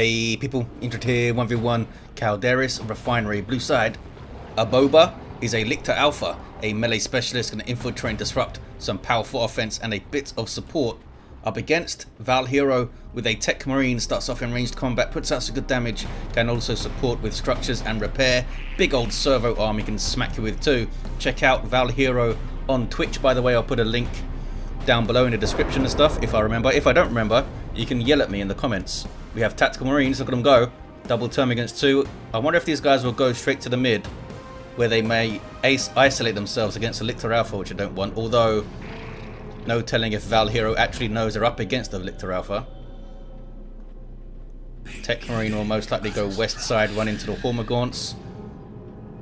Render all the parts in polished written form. Hey people, Intro here, 1v1, Calderis, Refinery, blue side. Aboba is a Lictor Alpha, a melee specialist going to infiltrate and disrupt, some powerful offense and a bit of support. Up against Val.Hero with a Tech Marine, starts off in ranged combat, puts out some good damage, can also support with structures and repair. Big old servo arm he can smack you with too. Check out Val.Hero on Twitch, by the way. I'll put a link down below in the description and stuff if I remember. If I don't remember, you can yell at me in the comments. We have Tactical Marines, look at them go. Double Termagants 2. I wonder if these guys will go straight to the mid, where they may isolate themselves against the Lictor Alpha, which I don't want. Although, no telling if Val.Hero actually knows they're up against the Lictor Alpha. Tech Marine will most likely go west side, run into the Hormagaunts,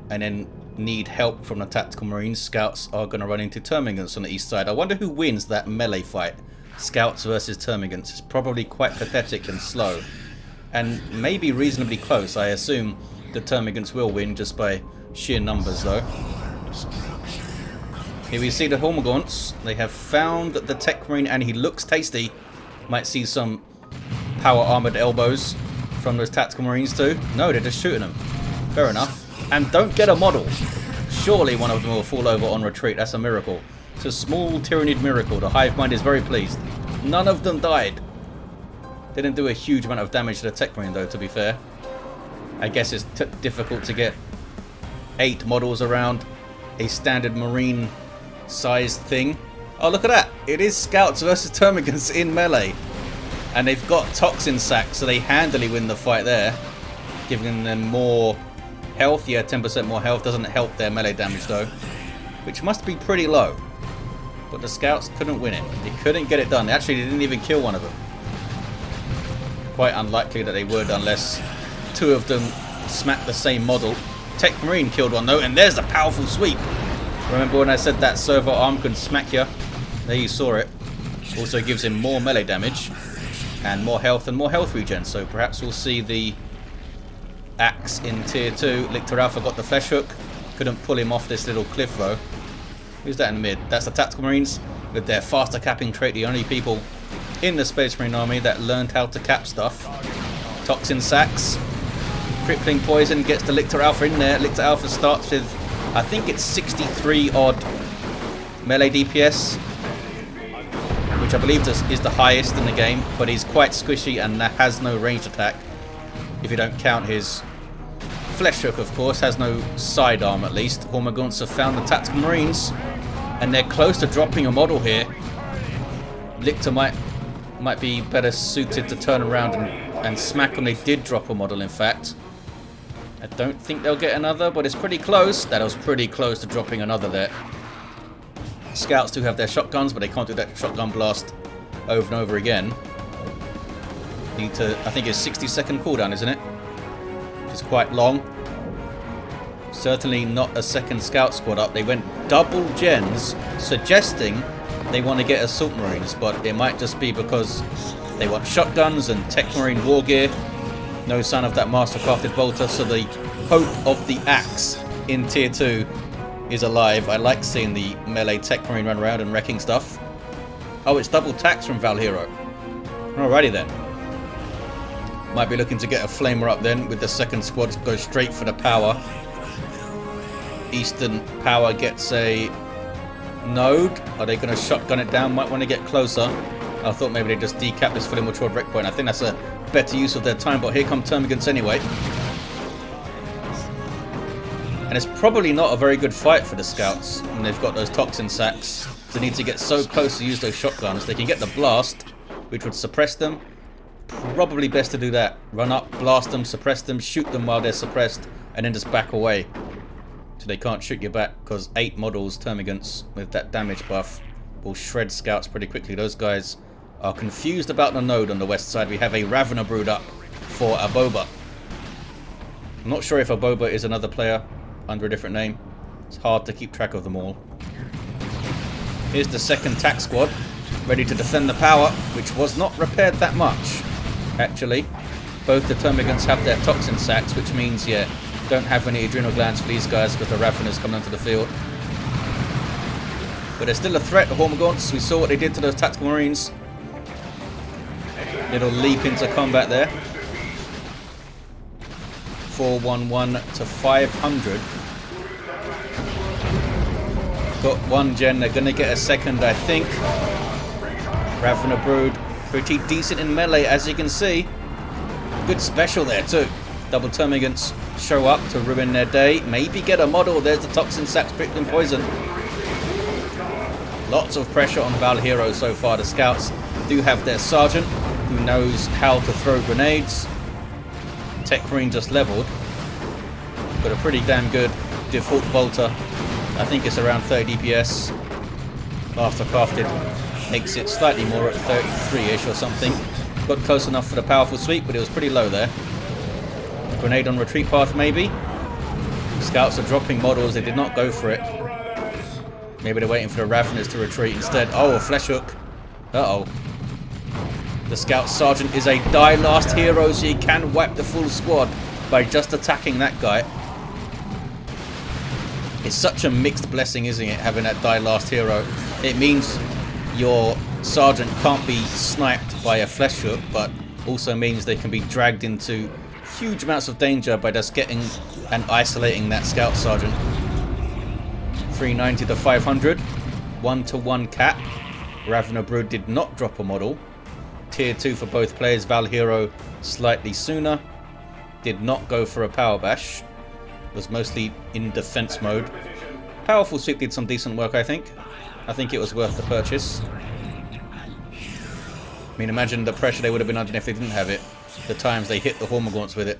and then need help from the Tactical Marines. Scouts are going to run into Termagants on the east side. I wonder who wins that melee fight. Scouts versus Termagants is probably quite pathetic and slow, and maybe reasonably close. I assume the Termagants will win just by sheer numbers, though. Here we see the Hormagaunts. They have found the Tech Marine, and he looks tasty. Might see some power armored elbows from those Tactical Marines too. No, they're just shooting them. Fair enough. And don't get a model. Surely one of them will fall over on retreat. That's a miracle. It's a small Tyranid miracle. The hive mind is very pleased. None of them died. They didn't do a huge amount of damage to the Tech Marine though, to be fair. I guess it's difficult to get 8 models around a standard Marine sized thing. Oh, look at that. It is Scouts versus Termagants in melee. And they've got Toxin Sacks, so they handily win the fight there. Giving them more health. Yeah, 10% more health doesn't help their melee damage though, which must be pretty low. But the Scouts couldn't win it. They couldn't get it done. Actually, they didn't even kill one of them. Quite unlikely that they would unless two of them smacked the same model. Tech Marine killed one though, and there's the powerful sweep. Remember when I said that servo arm could smack you? There you saw it. Also gives him more melee damage and more health regen. So perhaps we'll see the axe in tier 2. Lictor Alpha got the Flesh Hook. Couldn't pull him off this little cliff though. Who's that in the mid? That's the Tactical Marines with their faster capping trait, the only people in the Space Marine army that learned how to cap stuff. Toxin Sacks. Crippling Poison gets the Lictor Alpha in there. Lictor Alpha starts with, I think it's 63 odd melee DPS, which I believe is the highest in the game, but he's quite squishy and has no ranged attack. If you don't count his Flesh Hook, of course, has no sidearm at least. Hormagaunts have found the Tactical Marines, and they're close to dropping a model here. Lictor might be better suited to turn around and smack them. They did drop a model, in fact. I don't think they'll get another, but it's pretty close. That was pretty close to dropping another there. Scouts do have their shotguns, but they can't do that shotgun blast over and over again. Need to, I think it's 60-second cooldown, isn't it? Which is quite long. Certainly not a second scout squad up. They went double gens, suggesting they want to get assault marines, but it might just be because they want shotguns and Tech Marine war gear. No sign of that mastercrafted bolter, so the hope of the axe in tier 2 is alive. I like seeing the melee Tech Marine run around and wrecking stuff. Oh, it's double tax from Val.Hero. Alrighty then. Might be looking to get a flamer up then with the second squad. Go straight for the power. Eastern power gets a node. Are they going to shotgun it down? Might want to get closer. I thought maybe they just decap this for him toward wreck point. I think that's a better use of their time, but here come Termagants anyway. And it's probably not a very good fight for the Scouts when they've got those Toxin Sacks. They need to get so close to use those shotguns. They can get the blast, which would suppress them. Probably best to do that. Run up, blast them, suppress them, shoot them while they're suppressed, and then just back away. So they can't shoot you back, because 8 models, Termagants, with that damage buff, will shred Scouts pretty quickly. Those guys are confused about the node on the west side. We have a Ravener Brood up for Aboba. I'm not sure if Aboba is another player under a different name. It's hard to keep track of them all. Here's the second tax squad, ready to defend the power, which was not repaired that much. Actually, both the Termagants have their Toxin Sacks, which means, yeah, don't have any adrenal glands for these guys because the Raveners come onto the field. But there's still a threat, the Hormagaunts. We saw what they did to those Tactical Marines. Little leap into combat there. 411 to 500. Got one gen, they're gonna get a second, I think. Venom Brood, pretty decent in melee, as you can see. Good special there too. Double Termagants show up to ruin their day. Maybe get a model. There's the Toxin Sacks, prickling poison. Lots of pressure on Val.Hero so far. The Scouts do have their sergeant, who knows how to throw grenades. Tech Marine just leveled. Got a pretty damn good default bolter. I think it's around 30 DPS. After crafted, makes it slightly more at 33-ish or something. Got close enough for the powerful sweep, but it was pretty low there. Grenade on retreat path, maybe. Scouts are dropping models. They did not go for it. Maybe they're waiting for the Raveners to retreat instead. Oh, a Flesh Hook. Uh-oh. The Scout Sergeant is a die last hero, so he can wipe the full squad by just attacking that guy. It's such a mixed blessing, isn't it, having that die last hero? It means your Sergeant can't be sniped by a Flesh Hook, but also means they can be dragged into huge amounts of danger by just getting and isolating that Scout Sergeant. 390 to 500. 1-to-1 cap. Ravna Brood did not drop a model. Tier 2 for both players. Val.Hero slightly sooner. Did not go for a power bash. Was mostly in defense mode. Powerful sweep did some decent work, I think. I think it was worth the purchase. I mean, imagine the pressure they would have been under if they didn't have it. The times they hit the Hormagaunts with it.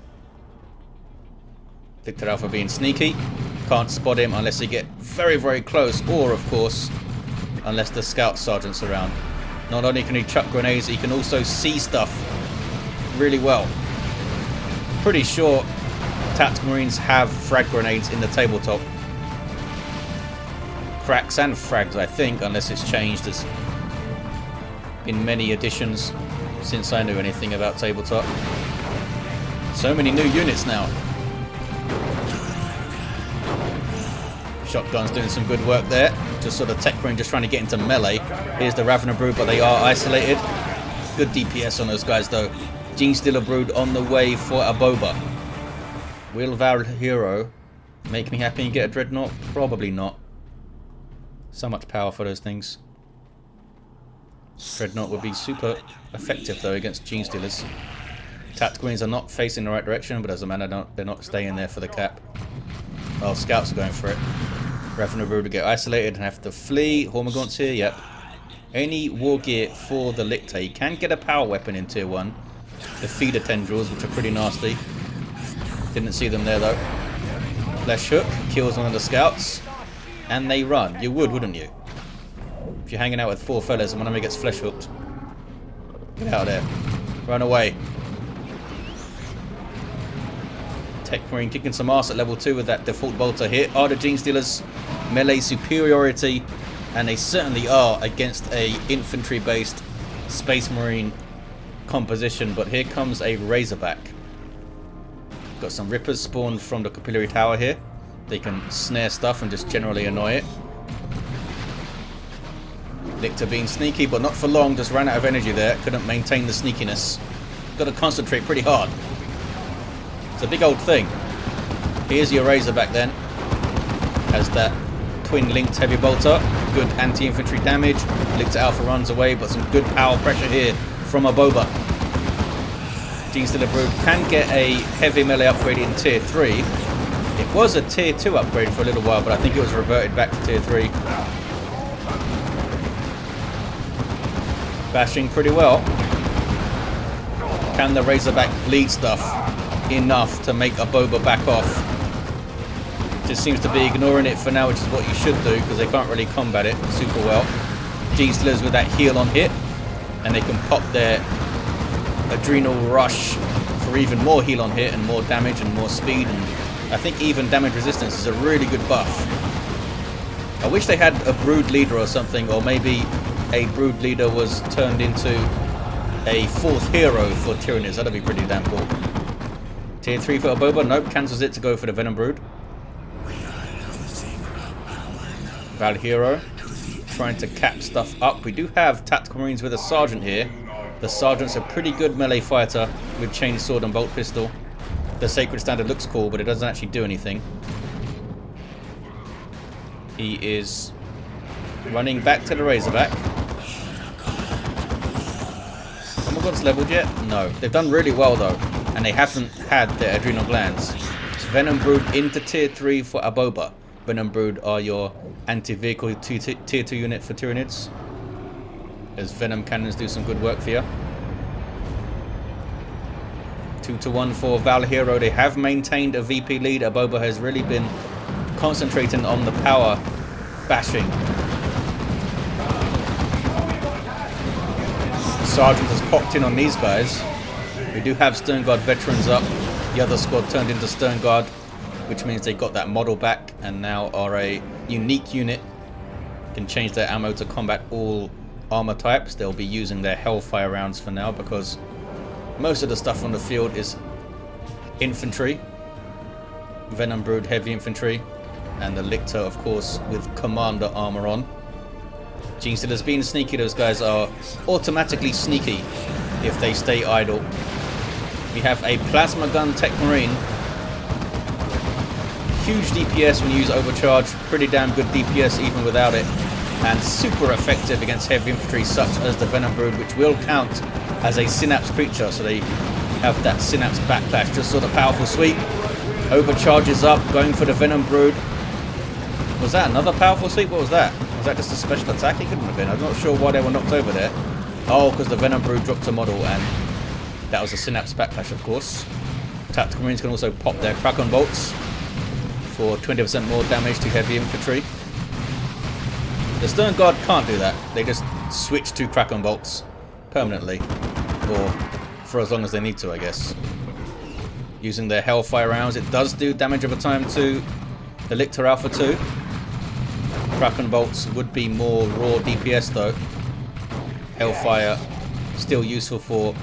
Lictor Alpha being sneaky. Can't spot him unless they get very, very close. Or, of course, unless the Scout Sergeant's around. Not only can he chuck grenades, he can also see stuff really well. Pretty sure Tactical Marines have frag grenades in the tabletop. Cracks and frags, I think, unless it's changed as in many editions since I knew anything about tabletop. So many new units now. Shotgun's doing some good work there. Just sort of Tech Marine just trying to get into melee. Here's the Ravener Brood, but they are isolated. Good DPS on those guys though. Genestealer Brood on the way for Aboba. Will Val.Hero make me happy and get a Dreadnought? Probably not. So much power for those things. Dreadnought would be super effective though against Genestealers. Tactical Marines are not facing the right direction, but doesn't matter, they're not staying there for the cap. Oh, Scouts are going for it. Ravener Brood will get isolated and have to flee. Hormagaunts here, yep. Any war gear for the Lictor. You can get a power weapon in tier 1. The feeder tendrils, which are pretty nasty. Didn't see them there though. Flesh Hook kills one of the Scouts. And they run. You would, wouldn't you? If you're hanging out with four fellas and one of them gets Flesh Hooked. Get out of there. Run away. Tech Marine kicking some ass at level 2 with that default bolter here. Are the Genestealers melee superiority? And they certainly are against a infantry-based Space Marine composition. But here comes a Razorback. Got some Rippers spawned from the Capillary Tower here. They can snare stuff and just generally annoy it. Lictor being sneaky, but not for long. Just ran out of energy there. Couldn't maintain the sneakiness. Got to concentrate pretty hard. It's a big old thing. Here's your Razorback then. Has that twin-linked heavy bolter. Good anti-infantry damage. Lictor Alpha runs away, but some good power pressure here from Aboba. Genestealer Brood can get a heavy melee upgrade in tier 3. It was a tier 2 upgrade for a little while, but I think it was reverted back to tier 3. Bashing pretty well. Can the Razorback bleed stuff enough to make Aboba back off? Just seems to be ignoring it for now, which is what you should do, because they can't really combat it super well. Genestealers with that heal on hit, and they can pop their adrenal rush for even more heal on hit and more damage and more speed, and I think even damage resistance is a really good buff. I wish they had a brood leader or something, or maybe a brood leader was turned into a fourth hero for Tyranids. That'd be pretty damn cool. Tier 3 for Aboba, nope, cancels it to go for the Venom Brood. Val.Hero trying to cap stuff up. We do have Tactical Marines with a Sergeant here. The Sergeant's a pretty good melee fighter with Chainsword and Bolt Pistol. The Sacred Standard looks cool, but it doesn't actually do anything. He is running back to the Razorback. Hormagaunts leveled yet? No. They've done really well, though, and they haven't had their adrenal glands. So Venom Brood into Tier 3 for Aboba. Venom Brood are your anti-vehicle Tier 2 unit for Tyranids, as Venom Cannons do some good work for you. 2-1 for Val.Hero. They have maintained a VP lead. Aboba has really been concentrating on the power bashing. Sergeant has popped in on these guys. We do have Sternguard veterans up. The other squad turned into Sternguard, which means they got that model back and now are a unique unit. Can change their ammo to combat all armor types. They'll be using their Hellfire rounds for now because most of the stuff on the field is infantry, Venom Brood, heavy infantry, and the Lictor, of course, with commander armor on. Genestealers being sneaky. Those guys are automatically sneaky if they stay idle. We have a Plasma Gun Tech Marine. Huge DPS when you use Overcharge, pretty damn good DPS even without it, and super effective against heavy infantry such as the Venom Brood, which will count as a Synapse creature, so they have that Synapse Backlash. Just saw the powerful sweep. Overcharges up, going for the Venom Brood. Was that another powerful sweep? What was that? Was that just a special attack? It couldn't have been. I'm not sure why they were knocked over there. Oh, because the Venom Brood dropped a model, and that was a Synapse Backlash, of course. Tactical Marines can also pop their Kraken Bolts for 20% more damage to heavy infantry. The Sternguard can't do that. They just switch to Kraken Bolts permanently, or for as long as they need to, I guess. Using their Hellfire rounds, it does do damage over time to the Lictor Alpha 2. Kraken Bolts would be more raw DPS though. Hellfire still useful for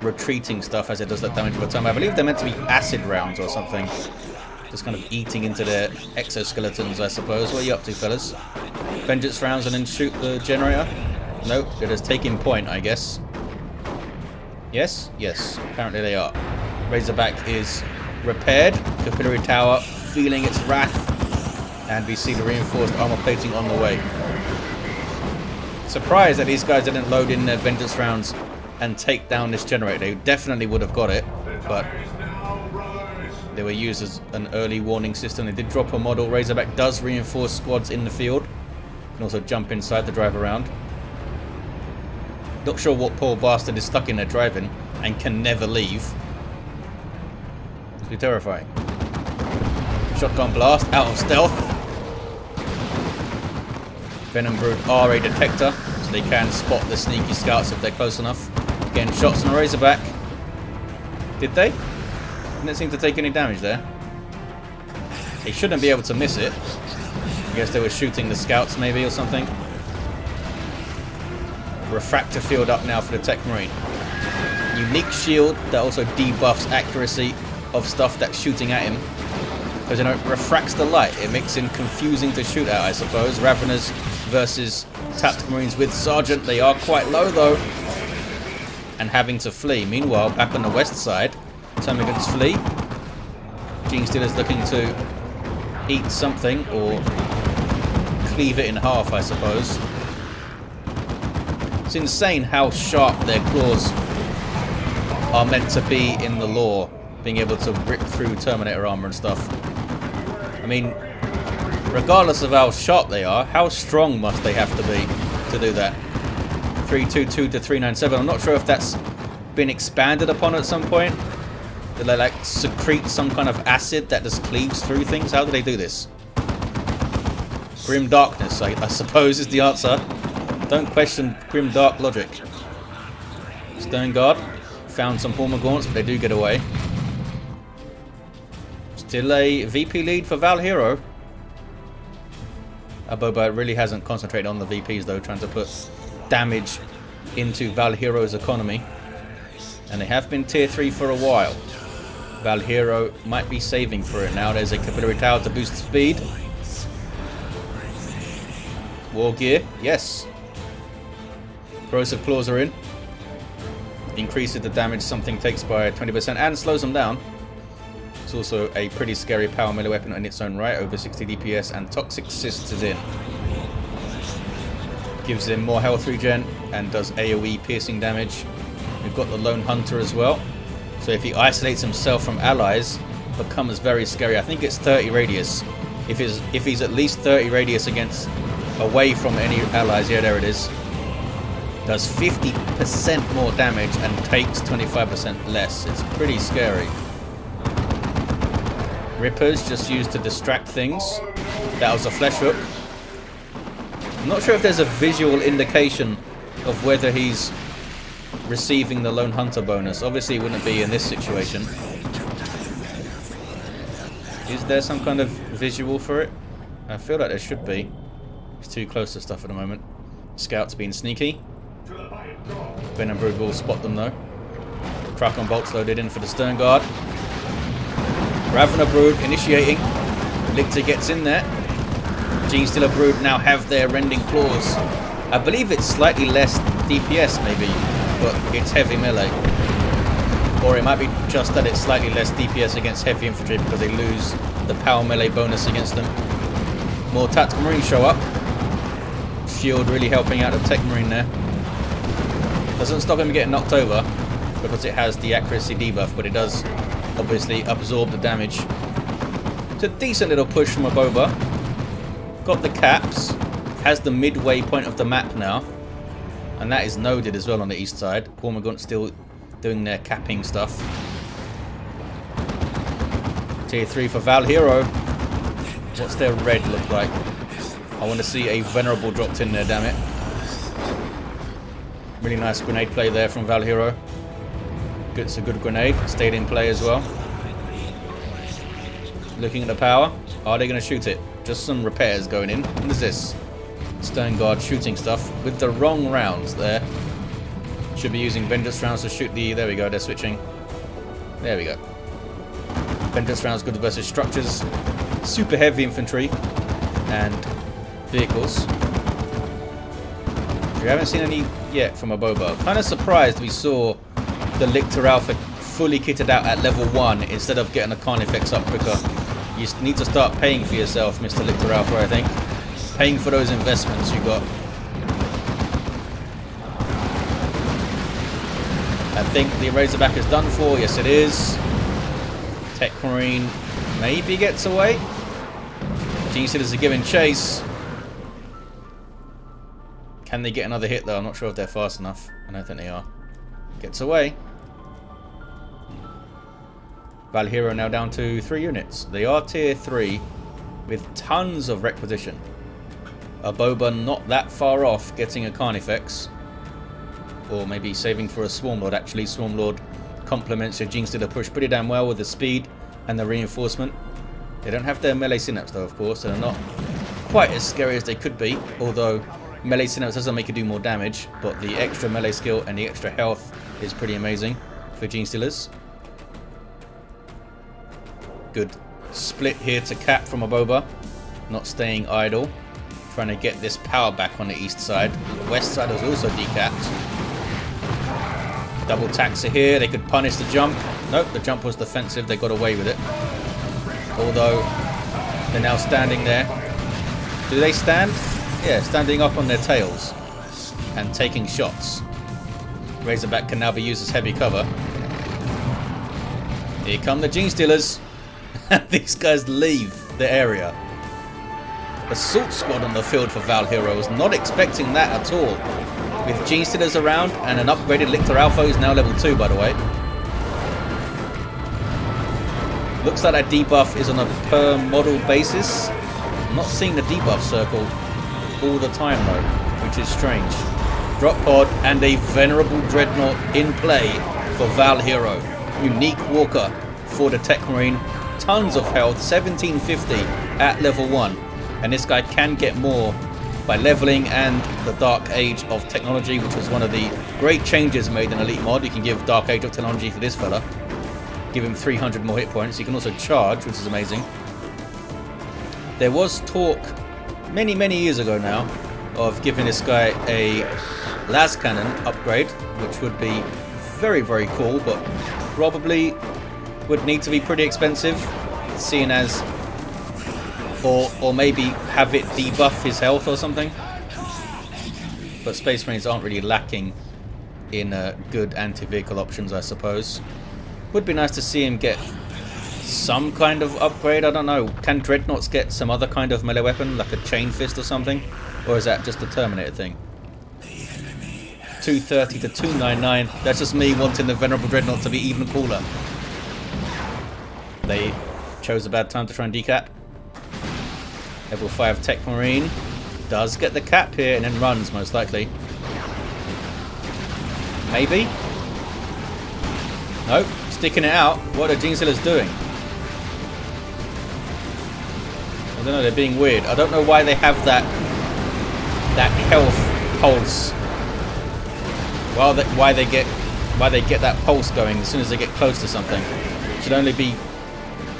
retreating stuff as it does that damage over time. I believe they're meant to be acid rounds or something. Just kind of eating into their exoskeletons, I suppose. What are you up to, fellas? Vengeance rounds and then shoot the generator? Nope, it is taking point, I guess. Yes? Yes, apparently they are. Razorback is repaired. Capillary Tower feeling its wrath. And we see the reinforced armor plating on the way. Surprised that these guys didn't load in their vengeance rounds and take down this generator. They definitely would have got it, but they were used as an early warning system. They did drop a model. Razorback does reinforce squads in the field. You can also jump inside the drive around. Not sure what poor bastard is stuck in there driving and can never leave. Must be terrifying. Shotgun blast out of stealth. Venom Brood are a detector, so they can spot the sneaky scouts if they're close enough. Again, shots on a Razorback. Did they? Didn't seem to take any damage there. They shouldn't be able to miss it. I guess they were shooting the scouts maybe or something. Refractor field up now for the Tech Marine. Unique shield that also debuffs accuracy of stuff that's shooting at him, because, you know, it refracts the light. It makes him confusing to shoot at, I suppose. Raveners versus Tactical Marines with Sergeant. They are quite low though, and having to flee. Meanwhile, back on the west side, Termagants flee. Genestealers looking to eat something or cleave it in half, I suppose. It's insane how sharp their claws are meant to be in the lore, being able to rip through Terminator armor and stuff. I mean, regardless of how sharp they are, how strong must they have to be to do that? 322 to 397. I'm not sure if that's been expanded upon at some point. Do they like secrete some kind of acid that just cleaves through things? How do they do this? Grim darkness, I suppose, is the answer. Don't question grim dark logic. Sternguard found some Hormagaunts, but they do get away. Still a VP lead for Val.Hero. Aboba really hasn't concentrated on the VPs though, trying to put damage into Val.Hero's economy. And they have been tier 3 for a while. Val.Hero might be saving for it now. There's a Capillary Tower to boost speed. War gear, yes. Corrosive claws are in. Increases the damage something takes by 20% and slows them down. It's also a pretty scary power melee weapon in its own right, over 60 DPS, and Toxic Sisters in. Gives him more health regen and does AoE piercing damage. We've got the Lone Hunter as well. So if he isolates himself from allies, becomes very scary. I think it's 30 radius. If he's at least 30 radius against away from any allies, yeah, there it is. Does 50% more damage and takes 25% less. It's pretty scary. Rippers just used to distract things. That was a Flesh Hook. I'm not sure if there's a visual indication of whether he's receiving the Lone Hunter bonus. Obviously it wouldn't be in this situation. Is there some kind of visual for it? I feel like there should be. It's too close to stuff at the moment. Scouts being sneaky. Venom Brood will spot them though. Kraken Bolts loaded in for the Sternguard. Ravena Brood initiating. Lictor gets in there. Genestealer Brood now have their Rending Claws. I believe it's slightly less DPS maybe, but it's heavy melee. Or it might be just that it's slightly less DPS against heavy infantry because they lose the power melee bonus against them. More Tactical Marines show up. Shield really helping out the Tech Marine there. Doesn't stop him getting knocked over because it has the accuracy debuff, but it does obviously absorb the damage. It's a decent little push from Aboba. Got the caps. Has the midway point of the map now. And that is noded as well on the east side. Hormagaunts still doing their capping stuff. Tier 3 for Val.Hero. What's their red look like? I want to see a Venerable dropped in there, damn it. Really nice grenade play there from Val.Hero. It's a good grenade. Stayed in play as well. Looking at the power. Are they going to shoot it? Just some repairs going in. What is this? Sternguard shooting stuff with the wrong rounds there. Should be using Vengeance rounds to shoot the... There we go, they're switching. There we go. Vengeance rounds good versus structures. Super heavy infantry. And vehicles. We haven't seen any yet from Aboba. Kind of surprised we saw the Lictor Alpha fully kitted out at level 1 instead of getting a Carnifex up quicker. You need to start paying for yourself, Mr. Lictor Alpha, I think. Paying for those investments you got. I think the Razorback is done for. Yes, it is. Tech Marine maybe gets away. Genestealers are giving chase. Can they get another hit though? I'm not sure if they're fast enough. I don't think they are. Gets away. Val.Hero now down to 3 units. They are tier 3 with tons of requisition. Aboba not that far off getting a Carnifex. Or maybe saving for a Swarmlord actually. Swarmlord complements your Genestealer push pretty damn well with the speed and the reinforcement. They don't have their melee synapse though, of course, so they're not quite as scary as they could be. Although melee synapse doesn't make you do more damage, but the extra melee skill and the extra health is pretty amazing for Genestealers. Good split here to cap from Aboba. Not staying idle. Trying to get this power back on the east side. The west side was also decapped. Double taxer here. They could punish the jump. Nope, the jump was defensive. They got away with it. Although, they're now standing there. Do they stand? Yeah, standing up on their tails. And taking shots. Razorback can now be used as heavy cover. Here come the Genestealers. These guys leave the area. Assault squad on the field for Val.Hero. Was not expecting that at all. With Genestealers around and an upgraded Lictor Alpha, who's now level 2 by the way. Looks like that debuff is on a per model basis. I'm not seeing the debuff circle all the time though, which is strange. Drop pod and a Venerable Dreadnought in play for Val.Hero. Unique walker for the Tech Marine. Tons of health, 1750 at level 1. And this guy can get more by leveling and the Dark Age of Technology, which was one of the great changes made in Elite Mod. You can give Dark Age of Technology for this fella. Give him 300 more hit points. You can also charge, which is amazing. There was talk many, many years ago now of giving this guy a las cannon upgrade, which would be very, very cool, but probably would need to be pretty expensive, seeing as, or maybe have it debuff his health or something. But Space Marines aren't really lacking in good anti-vehicle options, I suppose. Would be nice to see him get some kind of upgrade. I don't know. Can Dreadnoughts get some other kind of melee weapon, like a chain fist or something? Or is that just a Terminator thing? 230 to 299. That's just me wanting the Venerable Dreadnought to be even cooler. They chose a bad time to try and decap. Level 5 Tech Marine does get the cap here and then runs, most likely. Maybe? Nope. Sticking it out. What are Genestealers doing? I don't know. They're being weird. I don't know why they have that health pulse. Well, why they get that pulse going as soon as they get close to something. It should only be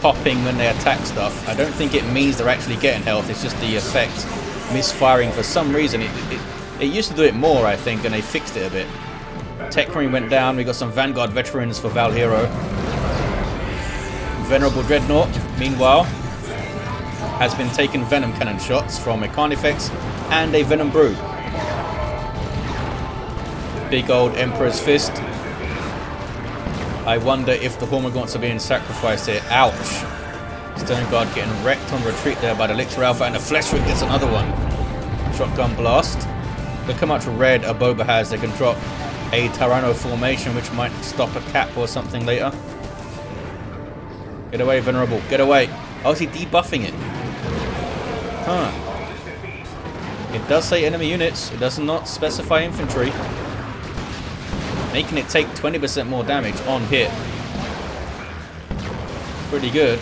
popping when they attack stuff. I don't think it means they're actually getting health. It's just the effect misfiring for some reason. It used to do it more, I think, and they fixed it a bit. Tech Marine went down. We got some Vanguard veterans for Val.Hero. Venerable Dreadnought, meanwhile, has been taking Venom Cannon shots from a Carnifex and a Venom Brood. Big old Emperor's Fist. I wonder if the Hormagaunts are being sacrificed here. Ouch. Sternguard getting wrecked on retreat there by the Lictor Alpha, and the Flesh Hook gets another one. Shotgun Blast. Look how much red Aboba has. They can drop a Tyranno formation, which might stop a cap or something later. Get away, Venerable. Get away. Oh, is he debuffing it? Huh. It does say enemy units. It does not specify infantry. Making it take 20% more damage on hit. Pretty good.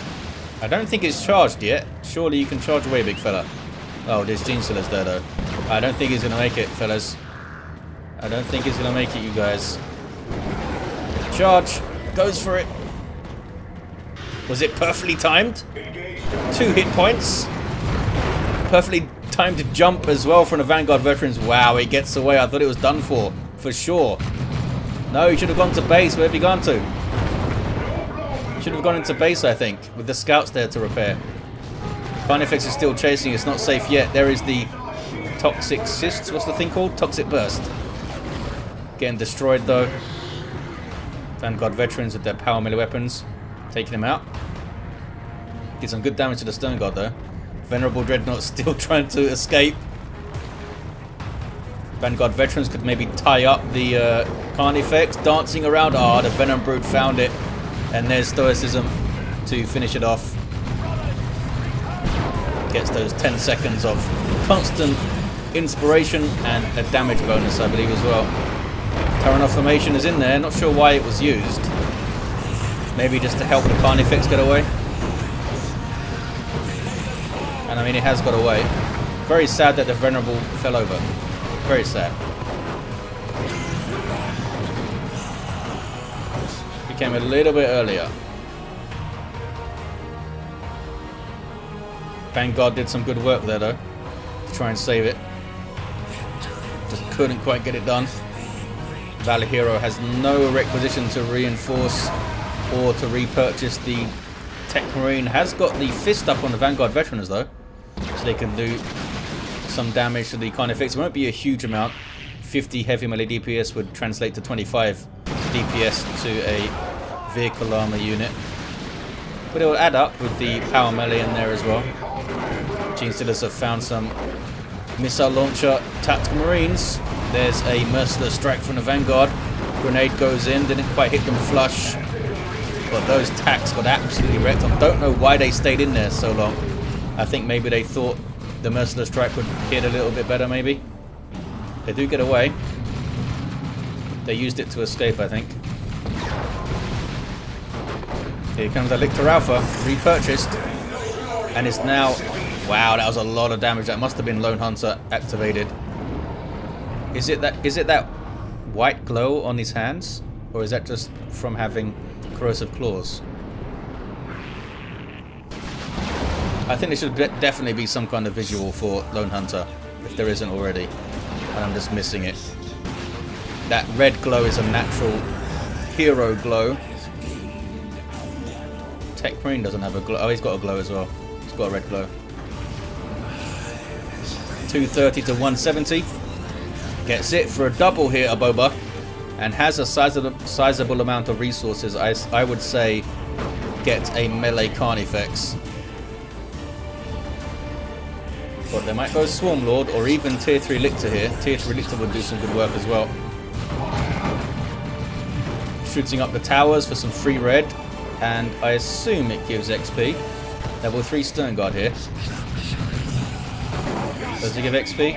I don't think it's charged yet. Surely you can charge away, big fella. Oh, there's Genestealers there, though. I don't think he's going to make it, fellas. I don't think he's going to make it, you guys. Charge. Goes for it. Was it perfectly timed? 2 hit points. Perfectly timed jump as well from the Vanguard veterans. Wow, it gets away. I thought it was done for sure. No, he should have gone to base. Where have you gone to? Should have gone into base, I think, with the Scouts there to repair. Carnifex is still chasing. It's not safe yet. There is the Toxic Cysts. What's the thing called? Toxic Burst. Getting destroyed, though. Vanguard veterans with their power melee weapons. Taking him out. Did some good damage to the Sternguard, though. Venerable Dreadnought still trying to escape. Vanguard veterans could maybe tie up the Carnifex dancing around. Ah, oh, the Venom Brood found it. And there's Stoicism to finish it off. Gets those 10 seconds of constant inspiration and a damage bonus, I believe, as well. Terranoff formation is in there. Not sure why it was used. Maybe just to help the Carnifex get away. And I mean, it has got away. Very sad that the Venerable fell over. Very sad. He came a little bit earlier. Vanguard did some good work there, though, to try and save it. Just couldn't quite get it done. Val.Hero has no requisition to reinforce or to repurchase. The Tech Marine has got the fist up on the Vanguard veterans, though, so they can do some damage to the Carnifex. It won't be a huge amount. 50 heavy melee DPS would translate to 25 DPS to a vehicle armor unit. But it will add up with the power melee in there as well. Genestealers have found some missile launcher Tactical Marines. There's a merciless strike from the Vanguard. Grenade goes in. Didn't quite hit them flush. But those tacks got absolutely wrecked. I don't know why they stayed in there so long. I think maybe they thought the merciless strike would hit a little bit better, maybe. They do get away. They used it to escape, I think. Here comes the Lictor Alpha, repurchased. And it's now... Wow, that was a lot of damage. That must have been Lone Hunter activated. Is it that white glow on his hands? Or is that just from having corrosive claws? I think there should definitely be some kind of visual for Lone Hunter, if there isn't already, and I'm just missing it. That red glow is a natural hero glow. Tech Marine doesn't have a glow. Oh, he's got a glow as well. He's got a red glow. 230 to 170. Gets it for a double here, Aboba. And has a sizable amount of resources. I would say get a melee Carnifex. But they might go Swarmlord or even Tier 3 Lictor here. Tier 3 Lictor would do some good work as well. Shooting up the towers for some free red. And I assume it gives XP. Level 3 Sternguard here. Does it give XP?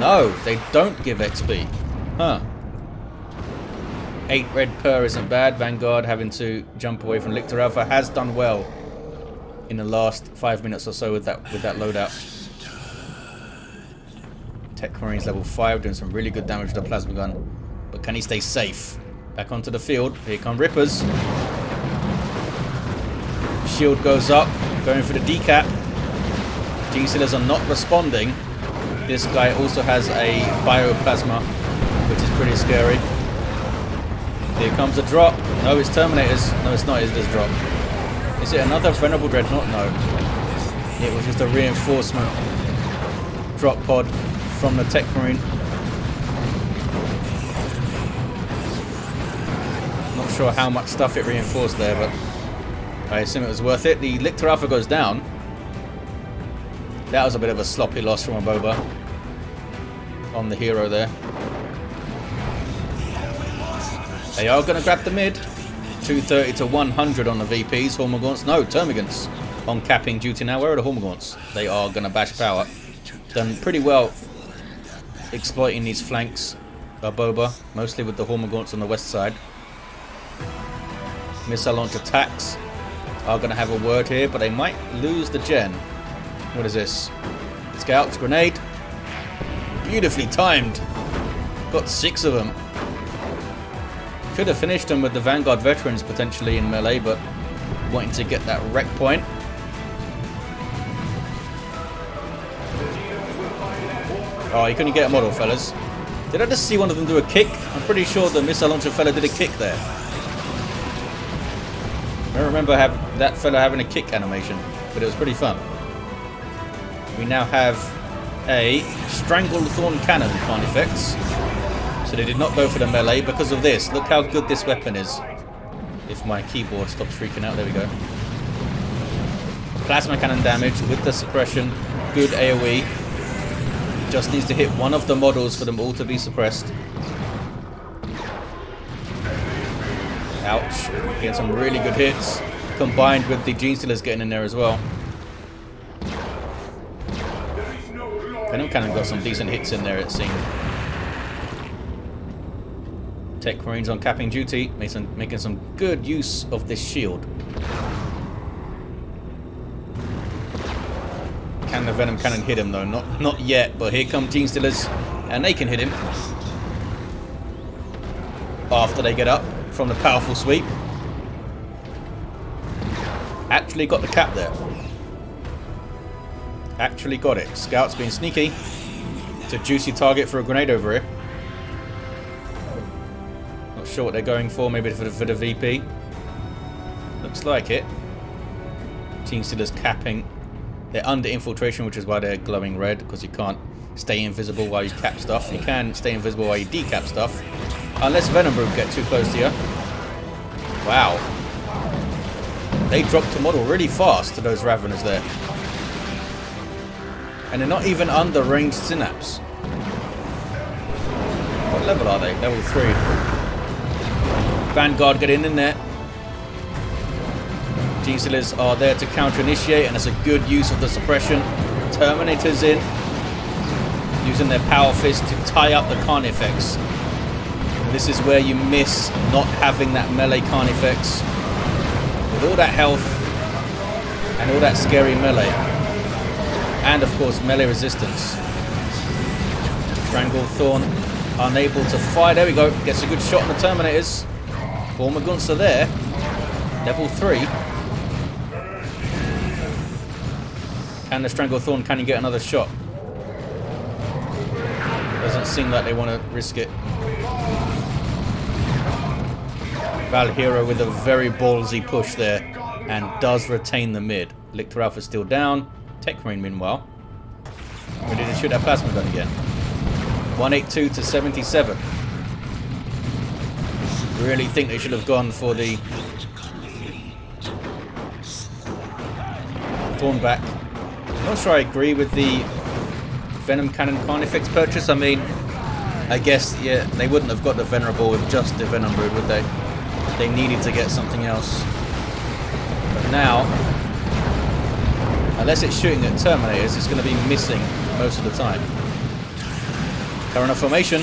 No, they don't give XP. Huh. 8 red per isn't bad. Vanguard having to jump away from Lictor Alpha has done well in the last 5 minutes or so with that loadout. Tech Marines level 5 doing some really good damage to the plasma gun. But can he stay safe? Back onto the field. Here come Rippers. Shield goes up. Going for the decap. Genestealers are not responding. This guy also has a bioplasma, which is pretty scary. Here comes a drop. No, it's Terminators. No, it's not. It's this drop. Is it another Venerable Dreadnought? No. It was just a reinforcement drop pod from the Tech Marine. Not sure how much stuff it reinforced there, but I assume it was worth it. The Lictor Alpha goes down. That was a bit of a sloppy loss from Aboba on the hero there. They are going to grab the mid. 230 to 100 on the VPs. Hormagaunts. No, Termagants on capping duty now. Where are the Hormagaunts? They are going to bash power. Done pretty well exploiting these flanks, Aboba, mostly with the Hormagaunts on the west side. Missile launch attacks are going to have a word here, but they might lose the gen. What is this? Scouts, grenade. Beautifully timed. Got 6 of them. Could have finished them with the Vanguard veterans potentially in melee, but wanting to get that wreck point. Oh, you couldn't get a model, fellas. Did I just see one of them do a kick? I'm pretty sure the missile launcher fella did a kick there. I don't remember that fella having a kick animation, but it was pretty fun. We now have a strangled thorn cannon Carnifex. So they did not go for the melee because of this. Look how good this weapon is. If my keyboard stops freaking out, there we go. Plasma cannon damage with the suppression. Good AoE. Just needs to hit one of the models for them all to be suppressed. Ouch. Getting some really good hits. Combined with the Genestealers getting in there as well. Venom Cannon got some decent hits in there, it seemed. Tech Marines on capping duty, making some good use of this shield. Can the Venom Cannon hit him though? Not yet, but here come Genestealers, and they can hit him. After they get up from the powerful sweep. Actually got the cap there. Actually got it. Scouts being sneaky. It's a juicy target for a grenade over here. Not sure what they're going for. Maybe for the VP. Looks like it. Genestealers capping. They're under infiltration, which is why they're glowing red. Because you can't stay invisible while you cap stuff. You can stay invisible while you decap stuff. Unless Venom Brood get too close to you. Wow. They dropped the model really fast to those Raveners there. And they're not even under ranged synapse. What level are they? Level 3. Vanguard getting in there. Genestealers are there to counter-initiate, and that's a good use of the suppression. Terminators in. Using their power fist to tie up the Carnifex. This is where you miss not having that melee Carnifex. With all that health and all that scary melee. And, of course, melee resistance. Strangle Thorn, unable to fire. There we go. Gets a good shot on the Terminators. Hormagaunts are there. Level 3. Can the Strangle Thorn, can he get another shot? Doesn't seem like they want to risk it. Val.Hero with a very ballsy push there and does retain the mid. Lictor Alpha still down. Tech Marine, meanwhile, we need to shoot that plasma gun again. 182 to 77. Really think they should have gone for the Thornback. Not sure I agree with the Venom Cannon Carnifex purchase. I mean, I guess, yeah, they wouldn't have got the Venerable with just the Venom Brood, would they? They needed to get something else. But now, unless it's shooting at Terminators, it's going to be missing most of the time. Current formation.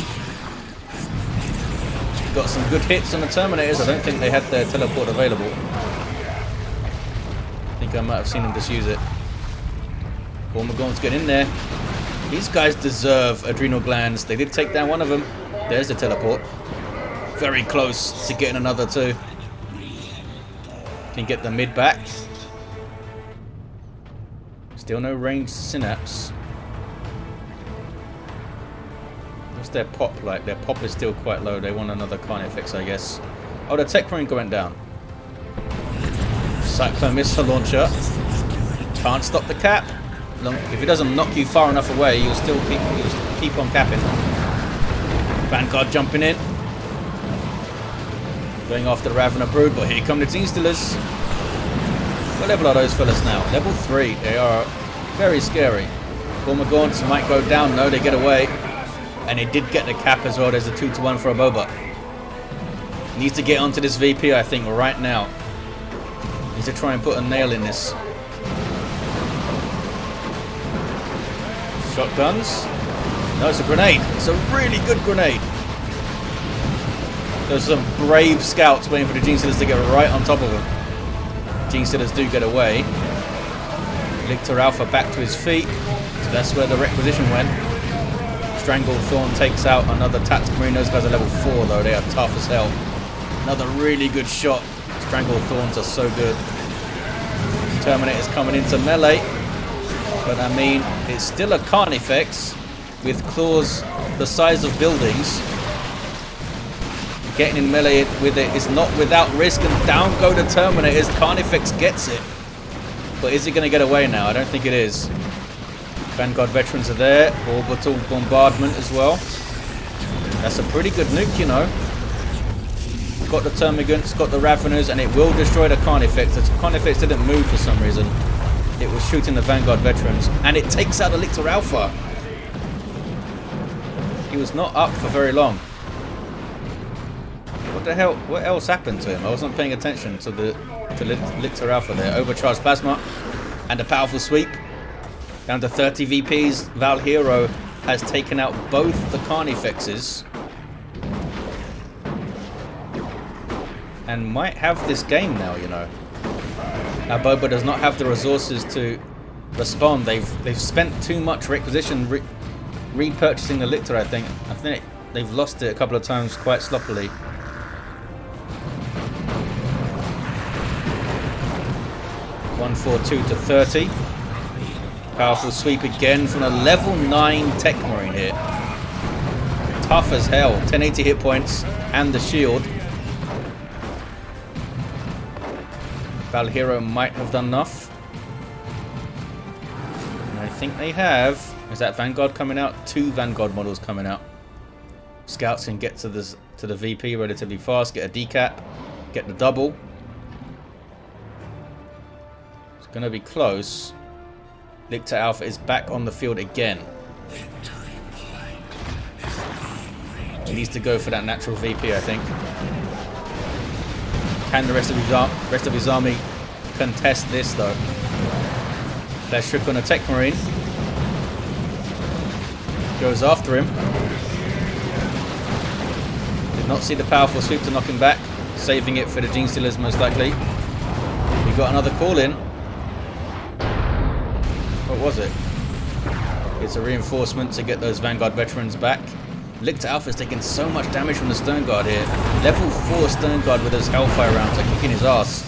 Got some good hits on the Terminators. I don't think they had their teleport available. I think I might have seen them just use it. Hormagaunts get in there. These guys deserve adrenal glands. They did take down one of them. There's the teleport. Very close to getting another two. Can get the mid back. Still no ranged Synapse. What's their pop like? Their pop is still quite low. They want another Carnifex, I guess. Oh, the Tech Marine went down. Cyclone missile launcher. Can't stop the cap. If it doesn't knock you far enough away, you'll still keep on capping. Vanguard jumping in. Going after the Ravener Brood, but here come the Genestealers. What level are those fellas now? Level 3. They are very scary. Hormagaunts might go down. No, they get away. And they did get the cap as well. There's a 2-to-1 for Aboba. Needs to get onto this VP, I think, right now. Needs to try and put a nail in this. Shotguns. No, it's a grenade. It's a really good grenade. There's some brave scouts waiting for the Genestealers to get right on top of them. Genestealers do get away. Lictor Alpha back to his feet. So that's where the requisition went. Stranglethorn takes out another Tactical Marine. Those guys are level 4 though. They are tough as hell. Another really good shot. Stranglethorns are so good. Terminator's coming into melee. But I mean, it's still a Carnifex with claws the size of buildings. Getting in melee with it is not without risk, and down go the Terminators. Carnifex gets it. But is it going to get away now? I don't think it is. Vanguard veterans are there. Orbital bombardment as well. That's a pretty good nuke, you know. Got the Termagants, got the Raveners, and it will destroy the Carnifex. The Carnifex didn't move for some reason. It was shooting the Vanguard veterans, and it takes out the Lictor Alpha. He was not up for very long. What the hell? What else happened to him? I wasn't paying attention to the Lictor Alpha there. Overcharged plasma and a powerful sweep. Down to 30 VPs. Val.Hero has taken out both the Carnifexes and might have this game now, you know. Aboba does not have the resources to respond. They've spent too much requisition repurchasing the Lictor, I think. They've lost it a couple of times quite sloppily. .142 to 30. Powerful sweep again from a level 9 Tech Marine here. Tough as hell. 1080 hit points and the shield. Val.Hero might have done enough. And I think they have. Is that Vanguard coming out? 2 Vanguard models coming out. Scouts can get to this, to the VP relatively fast. Get a decap. Get the double. It's going to be close. Lictor Alpha is back on the field again. He needs to go for that natural VP, I think. Can the rest of his army contest this though? Flesh Hook on a Tech Marine. Goes after him. Did not see the powerful sweep to knock him back. Saving it for the Genestealers most likely. We got another call in. What was it? It's a reinforcement to get those Vanguard veterans back. Lictor Alpha is taking so much damage from the Sternguard here. Level 4 Sternguard with those Hellfire rounds are kicking his ass.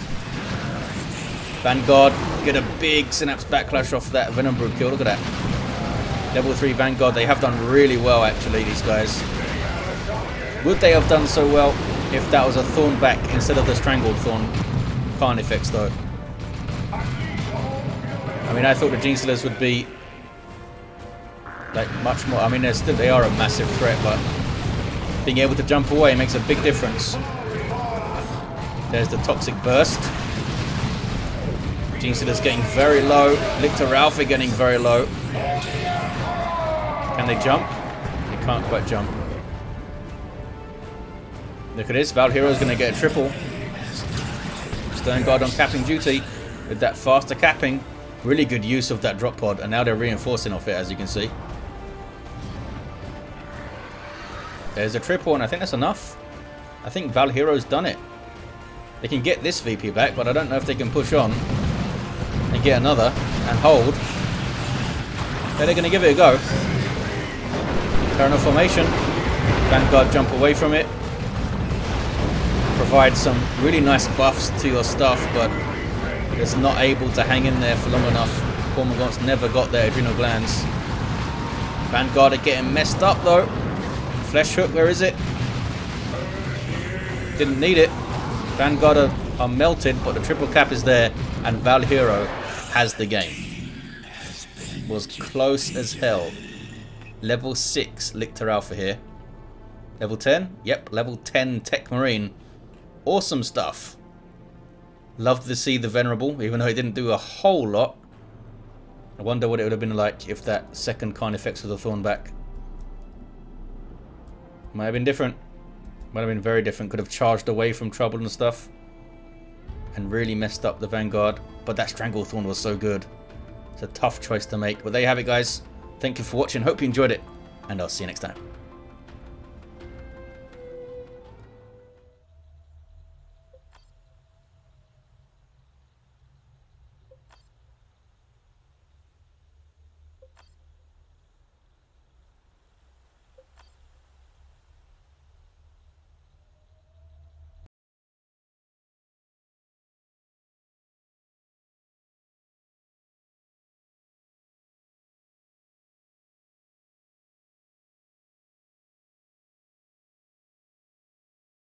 Vanguard get a big Synapse Backlash off that Venom Brood kill. Look at that. Level 3 Vanguard. They have done really well, actually, these guys. Would they have done so well if that was a Thornback instead of the Strangled Thorn Carnifex, though. I mean, I thought the Genestealers would be like much more. I mean, they're still, they are a massive threat, but being able to jump away makes a big difference. There's the Toxic Burst. Genestealers getting very low. Lictor Alpha getting very low. Can they jump? They can't quite jump. Look at this. Val.Hero is going to get a triple. Sternguard on capping duty with that faster capping. Really good use of that drop pod, and now they're reinforcing off it, as you can see. There's a triple, and I think that's enough. I think Val.Hero's done it. They can get this VP back, but I don't know if they can push on and get another and hold. Yeah, they're going to give it a go. Terminal formation. Vanguard jump away from it. Provide some really nice buffs to your stuff, but it's not able to hang in there for long enough. Hormagaunts never got their adrenal glands. Vanguard are getting messed up though. Flesh Hook, where is it? Didn't need it. Vanguard are melted, but the triple cap is there, and Val.Hero has the game. Was close as hell. Level 6 Lictor Alpha here. Level 10? Yep, level 10 Tech Marine. Awesome stuff. Loved to see the Venerable, even though it didn't do a whole lot. I wonder what it would have been like if that second Carnifex with the Thornback. Might have been different. Might have been very different. Could have charged away from trouble and stuff. And really messed up the Vanguard. But that Stranglethorn was so good. It's a tough choice to make. But there you have it, guys. Thank you for watching. Hope you enjoyed it. And I'll see you next time.